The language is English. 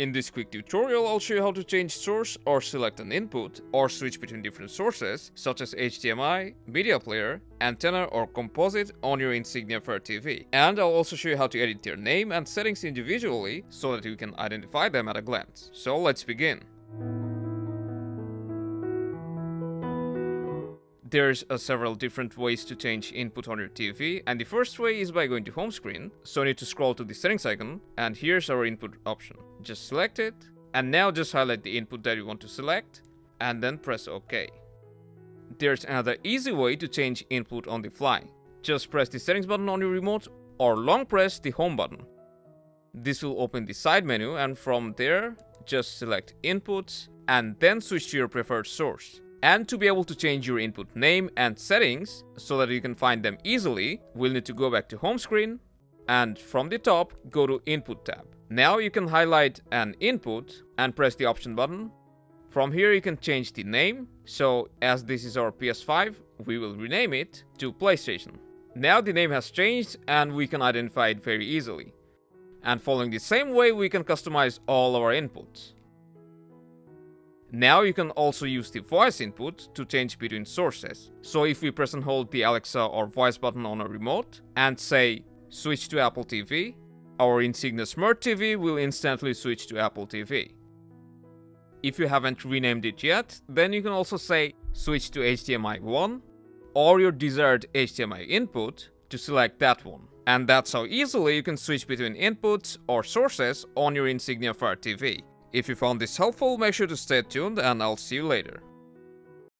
In this quick tutorial, I'll show you how to change source or select an input, or switch between different sources, such as HDMI, media player, antenna or composite on your Insignia Fire TV. And I'll also show you how to edit their name and settings individually, so that you can identify them at a glance. So let's begin. There's several different ways to change input on your TV, and the first way is by going to home screen, so you need to scroll to the settings icon, and here's our input option. Just select it, and now just highlight the input that you want to select, and then press OK. There's another easy way to change input on the fly. Just press the settings button on your remote, or long press the home button. This will open the side menu, and from there, just select inputs, and then switch to your preferred source. And to be able to change your input name and settings so that you can find them easily, we'll need to go back to home screen and from the top go to input tab. Now you can highlight an input and press the option button. From here you can change the name, so as this is our PS5, we will rename it to PlayStation. Now the name has changed and we can identify it very easily. And following the same way, we can customize all our inputs. Now you can also use the voice input to change between sources. So if we press and hold the Alexa or voice button on a remote and say switch to Apple TV, our Insignia Smart TV will instantly switch to Apple TV. If you haven't renamed it yet, then you can also say switch to HDMI 1 or your desired HDMI input to select that one. And that's how easily you can switch between inputs or sources on your Insignia Fire TV. If you found this helpful, make sure to stay tuned and I'll see you later.